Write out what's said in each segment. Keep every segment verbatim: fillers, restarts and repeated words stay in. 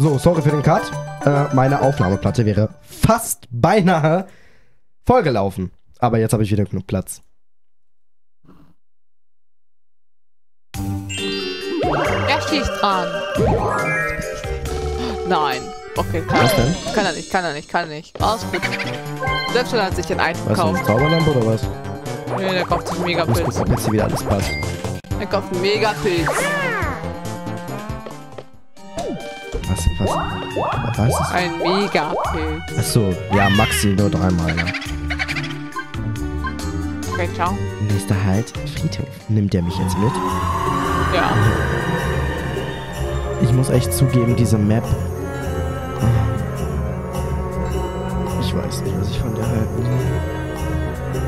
So, sorry für den Cut. Äh, meine Aufnahmeplatte wäre fast beinahe vollgelaufen. Aber jetzt habe ich wieder genug Platz. Richtig dran. Nein. Okay, kann was er denn? Kann er nicht, kann er nicht, kann er nicht. Alles gut. Selbst schon hat sich den Eid gekauft. Ist das eine Zauberlampe oder was? Nee, der kauft sich einen Megapilz. Ich muss jetzt hier wieder alles passt. Der kauft einen Megapilz. Was, was? Was ist das? Ein Megapilz. Achso, ja, Maxi nur dreimal, ja. Okay, ciao. Nächster Halt, Friedhof. Nimmt der mich jetzt mit? Ja. Ich muss echt zugeben, diese Map... Ich weiß nicht, was ich von der halten soll.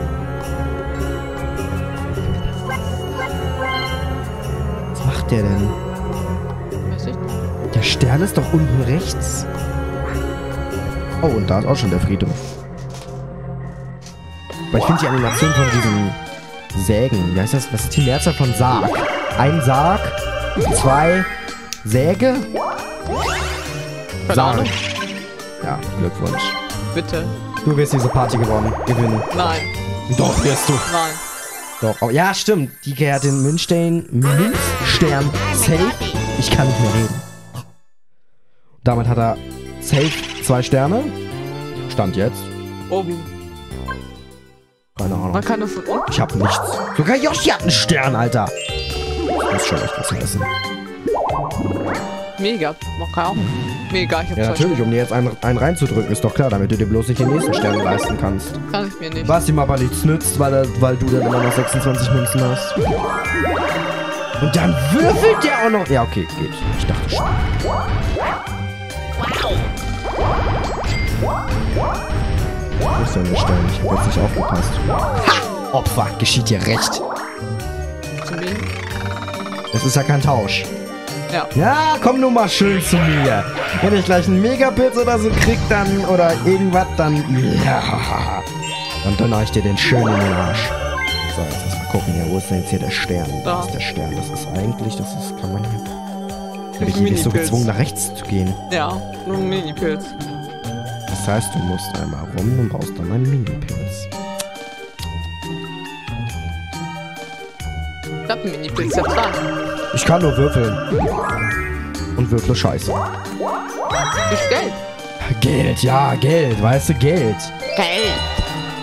Was macht der denn? Weiß ich nicht. Der Stern ist doch unten rechts. Oh, und da ist auch schon der Friedhof. Aber ich finde die Animation von diesen Sägen, wie heißt das? Was ist die Mehrzahl von Sarg? Ein Sarg, zwei Säge. Sarg. Ja, Glückwunsch. Bitte. Du wirst diese Party gewonnen, gewinnen. Nein. Doch, wirst du. Nein. Doch. Oh, ja, stimmt. Die gehört den Münzstern, Münzstern safe. Ich kann nicht mehr reden. Damit hat er safe zwei Sterne. Stand jetzt. Oben. Keine Ahnung. Man kann nur von unten. Ich hab nichts. Sogar Yoshi hat einen Stern, Alter. Ich muss schon echt was wissen. Mega. Man kann auch. Mega, ich hab ja, natürlich, um dir jetzt einen, einen reinzudrücken, ist doch klar, damit du dir bloß nicht den nächsten Stern leisten kannst. Kann ich mir nicht. Was ihm aber nichts nützt, weil, er, weil du dann immer noch sechsundzwanzig Münzen hast. Und dann würfelt der auch noch. Ja, okay, geht. Ich dachte schon. Wo ist denn der Stern? Ich hab jetzt nicht aufgepasst. Ha! Opfer, geschieht dir recht. Das ist ja kein Tausch. Ja. Ja, komm nun mal schön zu mir. Wenn ich gleich einen Megapilz oder so krieg, dann, oder irgendwas, dann, ja. Dann donner ich dir den schönen in den Arsch. So, jetzt erstmal gucken, ja, wo ist denn jetzt hier der Stern? Da. Das ist der Stern, das ist eigentlich, das ist, kann man hier. Ich bin nicht so gezwungen, nach rechts zu gehen. Ja, nur ein Minipilz. Das heißt, du musst einmal rum und brauchst dann einen Minipilz. Ich hab einen Minipilz, ja dran. Ich kann nur würfeln. Und würfle Scheiße. Ist Geld. Geld, ja, Geld. Weißt du, Geld. Geld.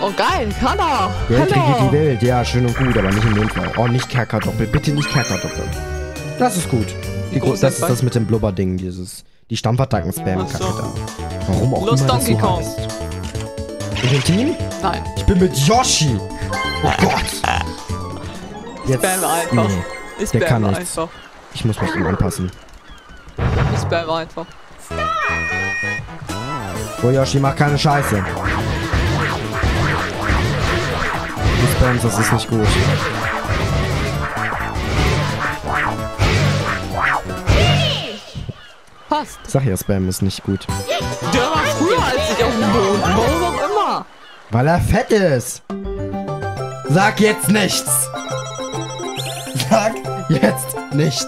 Oh, geil, kann er. Geld regiert die Welt. Ja, schön und gut, aber nicht in dem Fall. Oh, nicht Kerkerdoppel. Bitte nicht Kerkerdoppel. Das ist gut. Die das ist das mit dem Blubber-Ding, dieses... Die Stampfattacken-Spam-Kacke da. Warum auch Lust immer das so heißt. Mit dem Team? Nein. Ich bin mit Yoshi. Oh Gott. Jetzt, Spam einfach. Nee. Ich der kann nichts. Einfach. Ich muss mich ihm anpassen. Ich bleibe einfach. So, Yoshi, mach keine Scheiße. Du spammst, das ist nicht gut. Passt. Sag ja, Spam ist nicht gut. Der war früher als ich auf dem Boden. Warum auch immer? Weil er fett ist. Sag jetzt nichts. Sag jetzt nichts.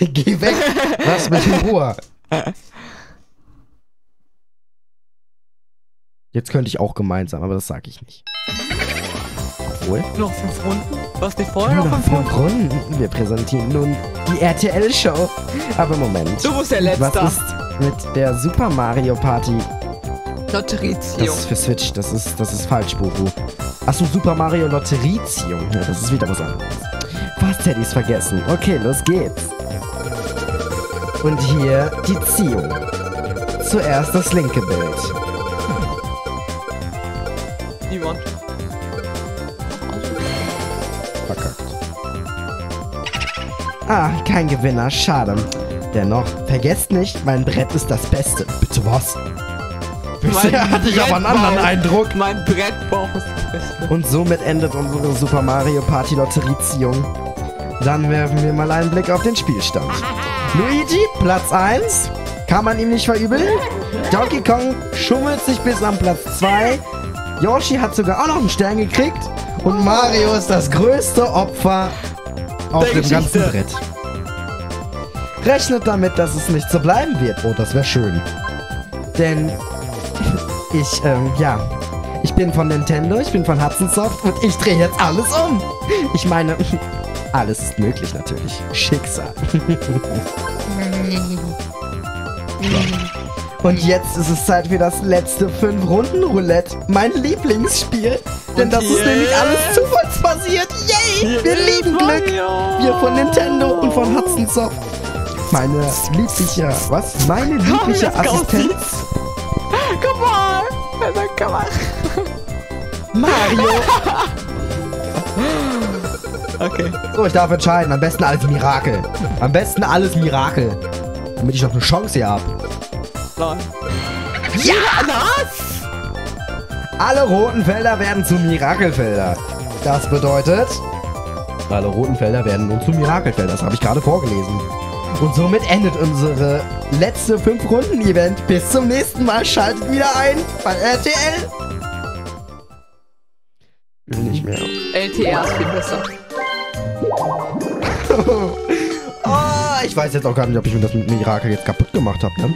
Geh weg. Lass mich in Ruhe. Jetzt könnte ich auch gemeinsam, aber das sage ich nicht. Obwohl. Noch fünf Runden? Was die vorher noch, noch fünf Runden? Runden? Wir präsentieren nun die R T L-Show. Aber Moment. Du bist der Letzte. Was ist mit der Super Mario Party? Lotterizio. Das ist für Switch. Das ist, das ist falsch, Bubu. Achso, Super Mario Lotterizio. Ja, das ist wieder was anderes. Fast hätte ich's vergessen. Okay, los geht's. Und hier die Ziehung. Zuerst das linke Bild. Niemand. Verkackt. Ah, kein Gewinner. Schade. Dennoch, vergesst nicht, mein Brett ist das Beste. Bitte was? Bisher hatte ich aber einen anderen Eindruck. Mein Brettbauch ist das Beste. Und somit endet unsere Super Mario Party Lotterieziehung. Dann werfen wir mal einen Blick auf den Spielstand. Luigi, Platz eins. Kann man ihm nicht verübeln. Donkey Kong schummelt sich bis am Platz zwei. Yoshi hat sogar auch noch einen Stern gekriegt. Und Mario ist das größte Opfer auf dem ganzen Brett. Rechnet damit, dass es nicht so bleiben wird. Oh, das wäre schön. Denn ich, ähm, ja... Ich bin von Nintendo, ich bin von Hudson Soft und ich drehe jetzt alles um. Ich meine, alles ist möglich natürlich. Schicksal. Und jetzt ist es Zeit für das letzte fünf Runden Roulette. Mein Lieblingsspiel. Denn das ist nämlich alles zufallsbasiert. Yay! Wir lieben Glück. Wir von Nintendo und von Hudson Soft. Meine liebliche... Was? Meine liebliche Assistenz. Komm mal! Mario! Okay. So, ich darf entscheiden. Am besten alles Mirakel. Am besten alles Mirakel. Damit ich noch eine Chance hier habe. Nein. Ja, das! Alle roten Felder werden zu Mirakelfelder. Das bedeutet... Alle roten Felder werden nun zu Mirakelfeldern. Das habe ich gerade vorgelesen. Und somit endet unsere letzte fünf Runden Event. Bis zum nächsten Mal. Schaltet wieder ein bei R T L. Nicht mehr. L T R ist viel besser. Oh, ich weiß jetzt auch gar nicht, ob ich mir das mit Mirakel jetzt kaputt gemacht habe, ne?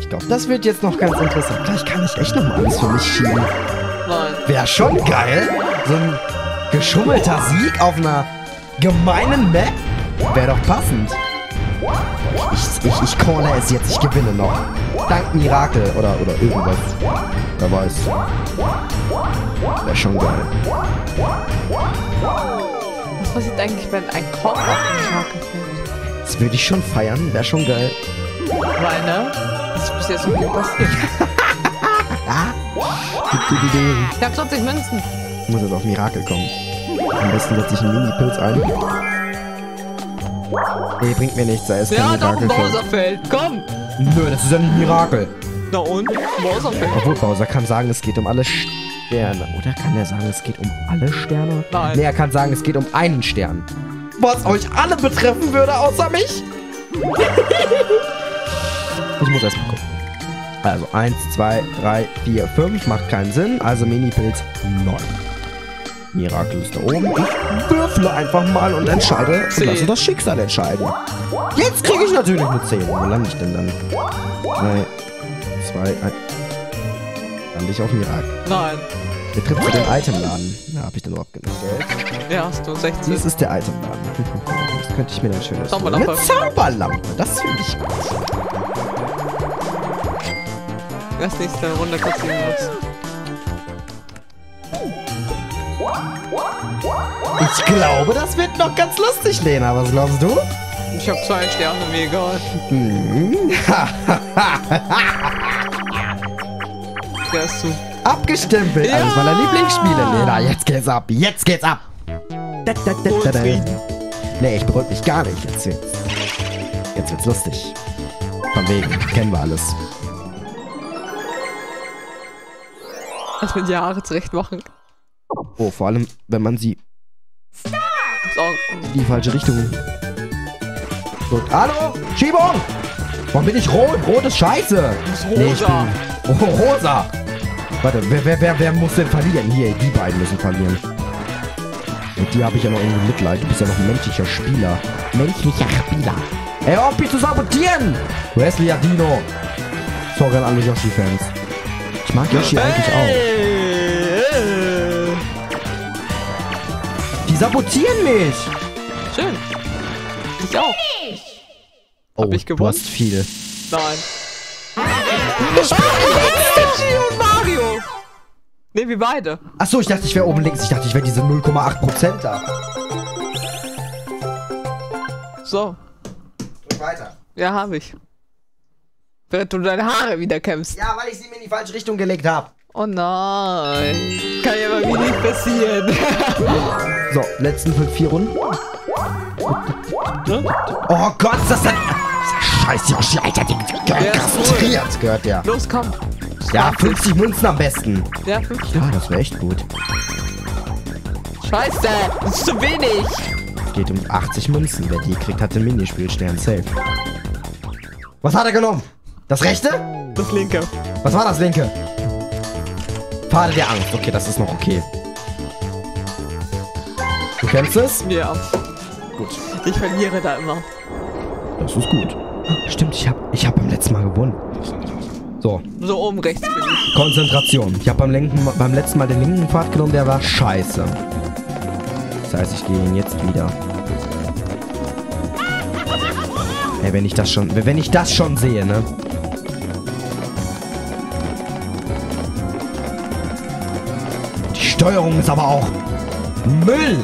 Ich glaube, das wird jetzt noch ganz interessant. Vielleicht kann ich echt nochmal alles für mich schieben. Nein. Wäre schon geil. So ein geschummelter Sieg auf einer gemeinen Map? Wäre doch passend. Ich, ich, ich calle es jetzt, ich gewinne noch. Dank Mirakel oder, oder irgendwas. Wer weiß. Wäre schon geil. Was passiert eigentlich, wenn ein Korb auf Mirakel fällt? Das würde ich schon feiern, wäre schon geil. Weil, ne? Das ist bis jetzt so viel passiert. Ich hab zwanzig Münzen. Ich muss jetzt auf Mirakel kommen. Am besten setze ich einen Mini-Pilz ein. Nee, bringt mir nichts, da ist kein Mirakel. Ja, doch, Bowserfeld, komm! Nö, das ist ja nicht Mirakel. Na und? Bowserfeld. Obwohl, Bowser kann sagen, es geht um alle Sterne. Oder kann er sagen, es geht um alle Sterne? Nein. Nee, er kann sagen, es geht um einen Stern. Was euch alle betreffen würde, außer mich? Ich muss erstmal gucken. Also, eins, zwei, drei, vier, fünf. Macht keinen Sinn. Also, Mini-Pilz neun. Mirakel ist da oben. Ich würfle einfach mal und entscheide. Und lasse das Schicksal entscheiden. Jetzt kriege ich natürlich eine zehn. Wo lande ich denn dann? drei, zwei, eins. Lande ich auf Mirakel. Nein. Der trifft zu den Itemladen. Na, habe ich denn überhaupt genug Geld? Ja, hast du sechzig. Das ist der Itemladen. Das könnte ich mir dann schönes. Zauberlampe. Eine Zauberlampe. Das finde ich gut. Das nächste Runde kurz hier raus. Ich glaube, das wird noch ganz lustig, Lena. Was glaubst du? Ich habe zwei Sterne, mir egal. Der ist zu. Abgestempelt. Ja! Eines meiner Lieblingsspiele, Lena. Jetzt geht's ab. Jetzt geht's ab. Da, da, da, da, da. Nee, ich beruhig mich gar nicht. Jetzt, jetzt. Jetzt wird's lustig. Von wegen. Kennen wir alles. Das mit Jahre zurecht machen. Oh, vor allem, wenn man sie in die falsche Richtung drückt. Hallo, Schiebung! Warum bin ich rot? Rot ist scheiße! Du bist rosa! Nee, ich bin... Oh, rosa! Warte, wer, wer, wer, wer muss denn verlieren? Hier, die beiden müssen verlieren. Und die habe ich ja noch irgendwie Mitleid. Du bist ja noch ein menschlicher Spieler. Menschlicher Spieler. Ey, auf mich zu sabotieren! Wesley Adino! Sorry an alle Yoshi-Fans. Ich mag Yoshi hey. eigentlich auch. Die sabotieren mich! Schön. Ich auch. Oh, hab ich gewonnen? Du hast viel. Nein. Ich bin Gigi und Mario! Ne, wir beide. Achso, ich dachte, ich wäre oben links. Ich dachte, ich wäre diese null Komma acht Prozent da. So. Drück weiter. Ja, habe ich. Während du deine Haare wieder kämpfst. Ja, weil ich sie mir in die falsche Richtung gelegt habe. Oh nein. Kann ja bei mir nicht passieren. So, letzten fünf vier Runden. Oh Gott, ist das denn... Scheiß Yoshi, Alter, der kastriert, gehört der. Los, komm. Ja, fünfzig Münzen am besten. Ja, fünfzig. Ja, das wäre echt gut. Scheiße, das ist zu wenig. Es geht um achtzig Münzen. Wer die kriegt, hat den Minispielstern safe. Was hat er genommen? Das rechte? Das linke. Was war das linke? Pfade der Angst. Okay, das ist noch okay. Du kennst es? Ja. Gut. Ich verliere da immer. Das ist gut. Stimmt, ich habe ich hab beim letzten Mal gewonnen. So. So oben rechts bin ich. Konzentration. Ich habe beim, beim letzten Mal den linken Pfad genommen, der war scheiße. Das heißt, ich gehe ihn jetzt wieder. Ey, wenn ich das schon, wenn ich das schon sehe, ne? Die Steuerung ist aber auch Müll!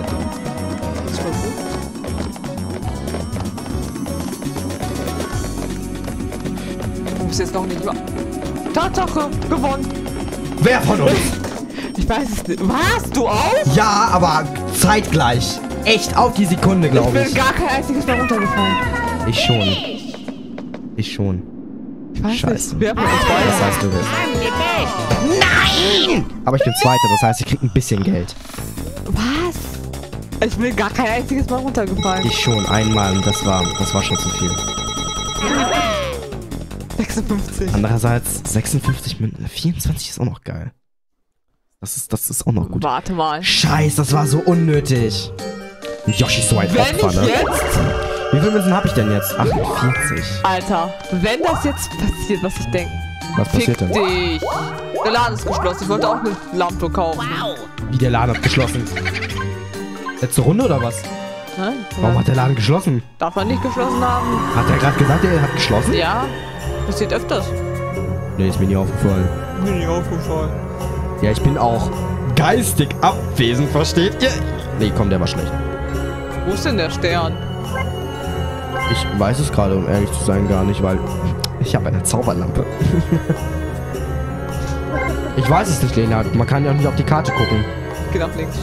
Du musst jetzt noch nicht über... Tatsache! Gewonnen! Wer von uns? Ich weiß es nicht. Was? Du auch? Ja, aber zeitgleich. Echt auf die Sekunde, glaube ich. Ich bin gar kein einziges Mal runtergefallen. Ich schon. Ich schon. Ich weiß Scheiße. Nicht. Wer von uns beiden? Das heißt, du wirst. Nein! Aber ich bin Zweiter, das heißt, ich krieg ein bisschen Geld. Was? Ich bin gar kein einziges Mal runtergefallen. Ich schon, einmal und das war, das war schon zu viel. sechsundfünfzig. Andererseits, sechsundfünfzig mit vierundzwanzig ist auch noch geil. Das ist, das ist auch noch gut. Warte mal. Scheiße, das war so unnötig. Yoshi ist so ein Wenn Opfer, ne? Jetzt? Wie viele Münzen habe ich denn jetzt? achtundvierzig. Alter, wenn das jetzt passiert, was ich denke. Was passiert denn? Dich. Der Laden ist geschlossen. Ich wollte auch eine Lampe kaufen. Wow. Wie, der Laden hat geschlossen? Letzte Runde oder was? Nein. Warum hat der Laden geschlossen? Darf man nicht geschlossen haben. Hat er gerade gesagt, er hat geschlossen? Ja. Passiert öfters. Nee, ist mir nie aufgefallen. Mir nie aufgefallen. Ja, ich bin auch geistig abwesend, versteht ihr? Nee, komm, der war schlecht. Wo ist denn der Stern? Ich weiß es gerade, um ehrlich zu sein, gar nicht, weil ich habe eine Zauberlampe. Ich weiß es nicht, Lena. Man kann ja auch nicht auf die Karte gucken. Geht auf links.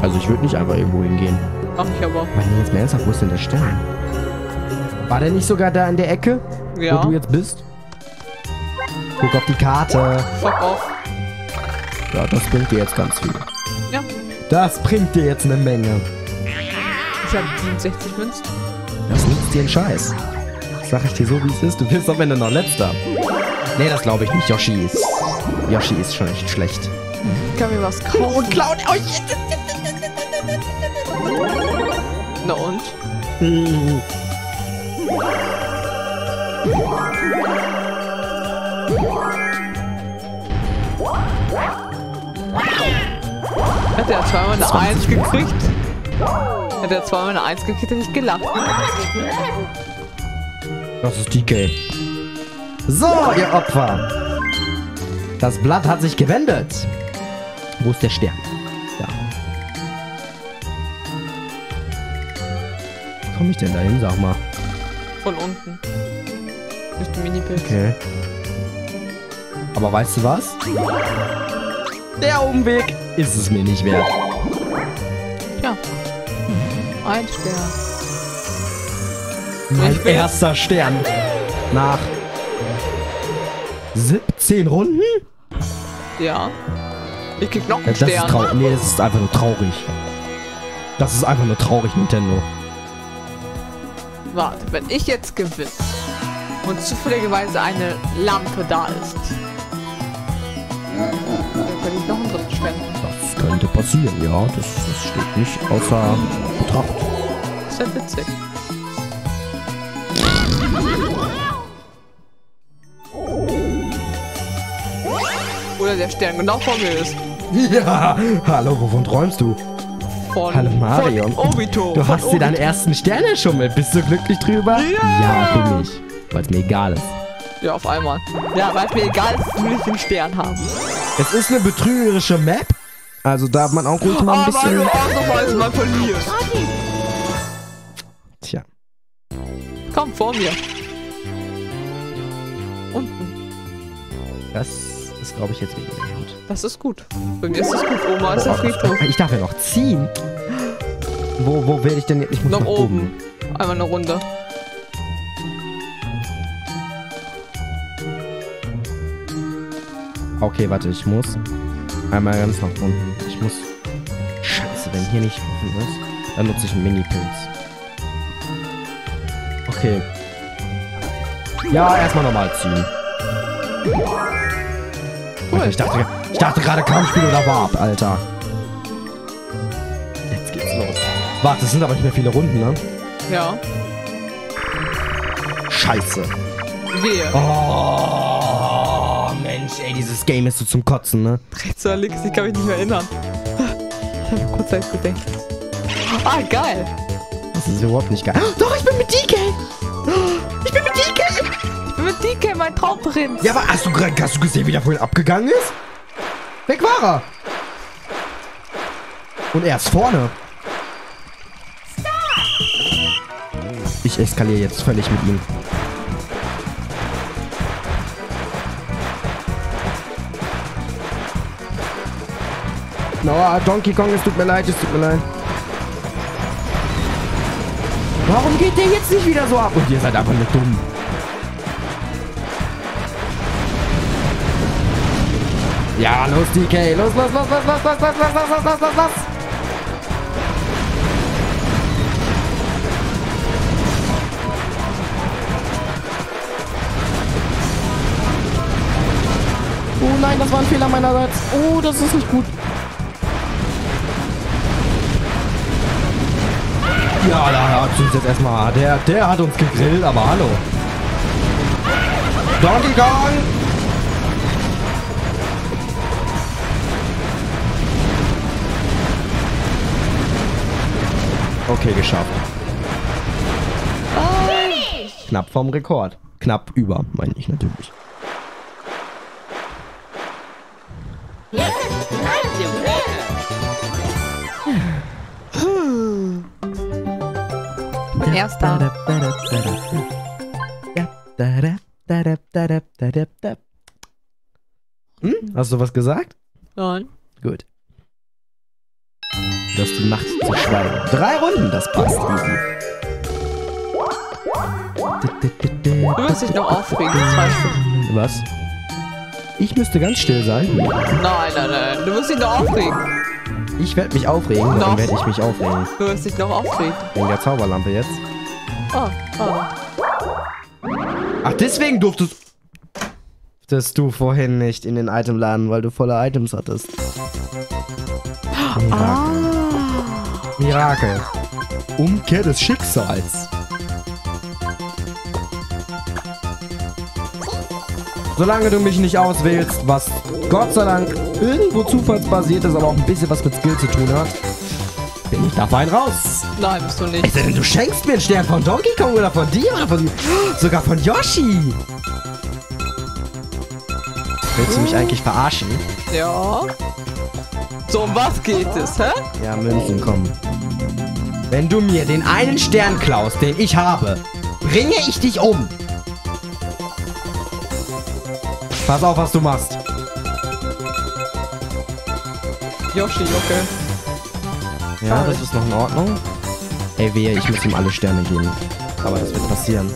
Also ich würde nicht einfach irgendwo hingehen. Ach, ich aber. Mann, jetzt mehr ernsthaft, wo ist denn der Stern? War der nicht sogar da in der Ecke, ja, wo du jetzt bist? Guck auf die Karte. Fuck off. Ja, das bringt dir jetzt ganz viel. Ja. Das bringt dir jetzt eine Menge. Ich habe siebenundsechzig Münzen. Das nützt dir einen Scheiß. Das sag ich dir so, wie es ist. Du wirst am Ende noch letzter. Nee, das glaube ich nicht. Yoshi ist... Yoshi ist schon echt schlecht. Ich kann mir was kaufen. Und klauen. Oh, yeah. Na und? Hm. Hat der zweimal eine eins gekriegt? Hat er zweimal eine eins gekriegt, hätte ich gelacht. Das ist D K. So, ihr Opfer. Das Blatt hat sich gewendet. Wo ist der Stern? Da. Wo komme ich denn da hin, sag mal? Von unten. Durch die Minipilz. Okay. Aber weißt du was? Der Umweg ist es mir nicht wert. Ja. Ein Stern. Mein erster Stern. Nach siebzehn Runden? Ja. Ich krieg noch einen Stern. Das ist traurig. Nee, das ist einfach nur traurig. Das ist einfach nur traurig, Nintendo. Warte, wenn ich jetzt gewinne und zufälligerweise eine Lampe da ist, dann kann ich noch einen dritten Stern. Das könnte passieren, ja. Das, das steht nicht außer Betracht. Das ist ja witzig. Oder der Stern genau vor mir ist. Ja, hallo, wovon träumst du? Von, Hallo Mario. Von Obito. Du hast dir deinen ersten Stern erschummelt. Bist du glücklich drüber? Yeah. Ja, bin ich. Weil es mir egal ist. Ja, auf einmal. Ja, weil es mir egal ist, will ich den Stern haben. Es ist eine betrügerische Map. Also darf man auch ruhig mal ein oh, bisschen... Mario, ausnahmsweise mal verliert. Tja. Komm, vor mir. Unten. Das... Das glaube ich jetzt wegen mir gut. Das ist gut. Bei mir ist das gut. Oma ist der Friedhof. Ich darf ja noch ziehen. Wo, wo werde ich denn jetzt? Ich muss nach oben. oben. Einmal eine Runde. Okay, warte, ich muss. Einmal ganz nach unten. Ich muss. Scheiße, wenn hier nicht offen ist, dann nutze ich einen Mini-Pilz. Okay. Ja, erstmal nochmal ziehen. Cool. Ich dachte, ich dachte gerade Kampfspiel oder Warp, Alter. Jetzt geht's los. Warte, es sind aber nicht mehr viele Runden, ne? Ja. Scheiße. Wehe. Oh, Mensch, ey, dieses Game ist so zum Kotzen, ne? dreizehn links, ich kann mich nicht mehr erinnern. Ich hab kurz Zeit gedacht. Ah, geil. Das ist überhaupt nicht geil. Doch, ich bin mit D K! Ich bin mit D K! Ich bin mit D K, mein Traumprinz! Ja, aber hast du, hast du gesehen, wie der vorhin abgegangen ist? Weg war er! Und er ist vorne. Ich eskaliere jetzt völlig mit ihm. No, Donkey Kong, es tut mir leid, es tut mir leid. Warum geht der jetzt nicht wieder so ab? Und ihr seid einfach nur dumm. Ja, los, D K. Los, los, los, los, los, los, los, los, los, los, los, los, los. Oh nein, das war ein Fehler meinerseits. Oh, das ist nicht gut. Ja, da hat uns jetzt erstmal. Der, der hat uns gegrillt, aber hallo. Donkey Kong! Okay, geschafft. Oh. Knapp vom Rekord. Knapp über, meine ich natürlich. Erster. Hm? Hast du was gesagt? Nein. Gut. Du hast die Macht zu schweigen. Drei Runden, das passt. Du wirst dich noch aufregen, das weißt du. Was? Ich müsste ganz still sein. Nein, nein, nein. Du wirst dich noch aufregen. Ich werde mich aufregen, noch? Dann werde ich mich aufregen. Du wirst dich noch aufregen. Wegen der Zauberlampe jetzt. Oh, oh. Ach, deswegen durftest dass du vorhin nicht in den Itemladen, weil du voller Items hattest. Mirakel. Ah. Mirakel. Umkehr des Schicksals. Solange du mich nicht auswählst, was Gott sei Dank irgendwo zufallsbasiert ist, aber auch ein bisschen was mit Skill zu tun hat, bin ich da fein raus. Nein, bist du nicht. Ich sage, du schenkst mir einen Stern von Donkey Kong oder von dir oder von sogar von Yoshi. Willst du mich eigentlich verarschen? Ja. So, um was geht es, hä? Ja, Münzen, komm. Wenn du mir den einen Stern klaust, den ich habe, bringe ich dich um. Pass auf, was du machst. Yoshi, okay. Ja, das ist noch in Ordnung. Ey, wehe, ich muss ihm alle Sterne geben. Aber das wird passieren.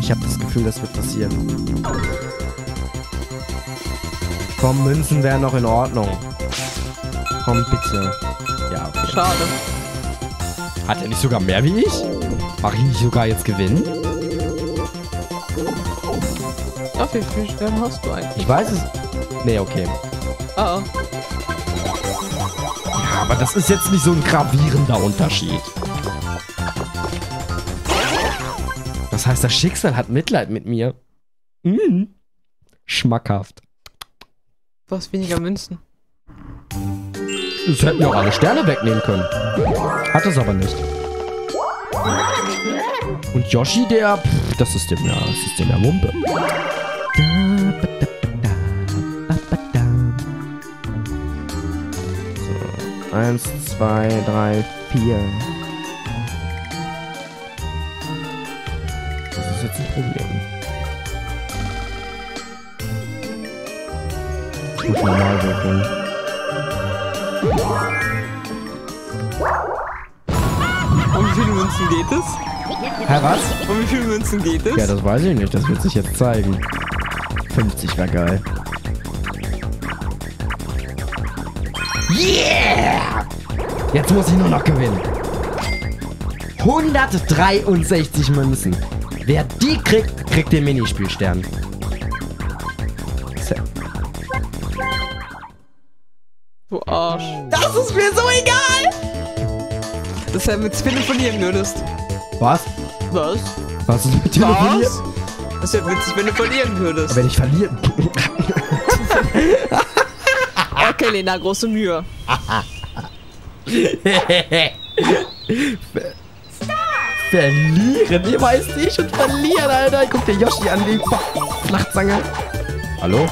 Ich habe das Gefühl, das wird passieren. Komm, Münzen wären noch in Ordnung. Komm, bitte. Ja, okay. Schade. Hat er nicht sogar mehr wie ich? Mach ich nicht sogar jetzt gewinnen? Wie viele Sterne hast du eigentlich? Ich weiß es. Nee, okay. Oh, oh. Ja, aber das ist jetzt nicht so ein gravierender Unterschied. Das heißt, das Schicksal hat Mitleid mit mir. Mm. Schmackhaft. Du hast weniger Münzen. Das hätten wir auch alle Sterne wegnehmen können. Hat es aber nicht. Und Yoshi, der... Pff, das ist dem ja... Das ist dem ja Wumpe. Eins, zwei, drei, vier. Das ist jetzt ein Problem. Ich muss normal wirken. Um wie viele Münzen geht es? Herr was? Um wie viele Münzen geht es? Ja, das weiß ich nicht. Das wird sich jetzt zeigen. fünfzig war geil. Yeah! Jetzt muss ich nur noch gewinnen. hundertdreiundsechzig Münzen. Wer die kriegt, kriegt den Minispielstern. Du Arsch. Das ist mir so egal! dass er mit telefonieren würdest. Was? Was? Was ist mit telefonieren? Das wäre witzig, wenn du verlieren würdest. Aber wenn ich verlieren. Okay, Lena, große Mühe. Verlieren? Ihr weißt nicht schon verlieren, Alter. Guck dir Yoshi an, die Flachzange. Hallo?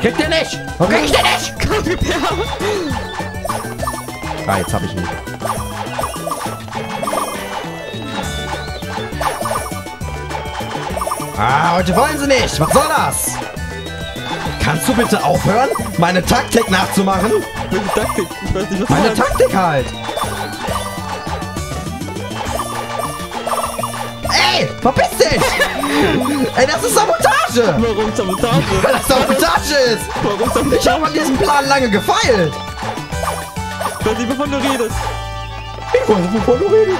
Kriegt ihr nicht? Warum krieg ich den nicht? Komm her. Ah, jetzt hab ich ihn. Ah, heute wollen sie nicht. Was soll das? Kannst du bitte aufhören, meine Taktik nachzumachen? Meine Taktik? Ich weiß nicht, was meine Taktik halt. Ey, verpiss dich! Ey, das ist Sabotage! Warum Sabotage? Weil das Sabotage ist! Warum Sabotage? Ich habe an diesem Plan lange gefeilt! Ich weiß nicht, wovon du redest. Ich weiß nicht, wovon du redest.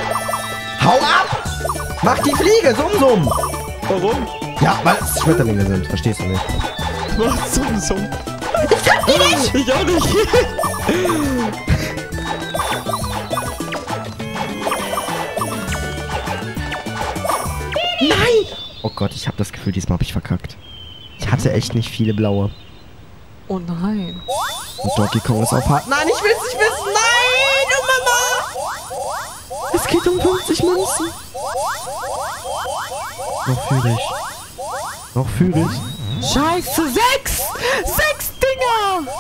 Hau ab! Mach die Fliege, Sum Sum! Warum? Ja, weil es Schmetterlinge sind, verstehst du nicht. Was? Sum Sum? Ich kann die nicht! Ich auch nicht! Nein! Oh Gott, ich habe das Gefühl, diesmal habe ich verkackt. Ich hatte echt nicht viele blaue. Oh nein. Und Donkey Kong ist auf hart. Nein, ich will es nicht wissen! Nein! Oh Mama! Es geht um fünfzig Münzen. Noch führe ich. Noch führe ich. Scheiße, sechs! Sechs Dinger!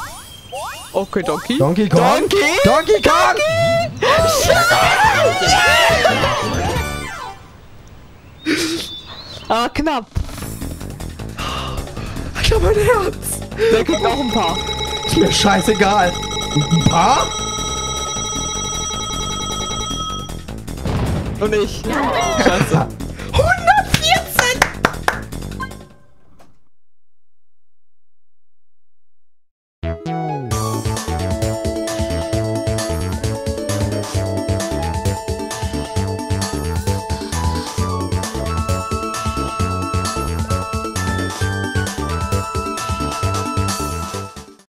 Okay, Donkey. Donkey Kong! Donkey, Donkey Kong! Donkey. Scheiße! Aber knapp. Ich hab mein Herz. Der kriegt auch ein paar. Ist mir scheißegal. Ein paar? Und ich. Scheiße.